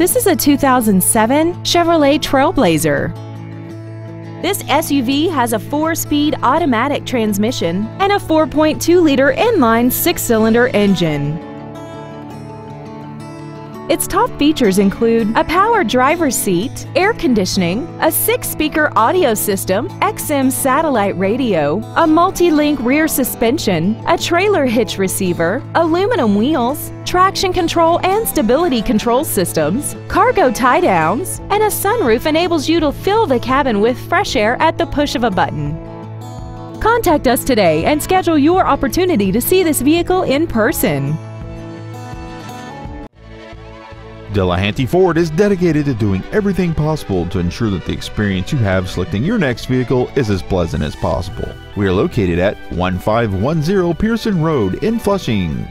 This is a 2007 Chevrolet Trailblazer. This SUV has a 4-speed automatic transmission and a 4.2-liter inline 6-cylinder engine. Its top features include a power driver's seat, air conditioning, a 6-speaker audio system, XM satellite radio, a multi-link rear suspension, a trailer hitch receiver, aluminum wheels, traction control and stability control systems, cargo tie-downs, and a sunroof enables you to fill the cabin with fresh air at the push of a button. Contact us today and schedule your opportunity to see this vehicle in person. Delehanty Ford is dedicated to doing everything possible to ensure that the experience you have selecting your next vehicle is as pleasant as possible. We are located at 1510 Pierson Road in Flushing.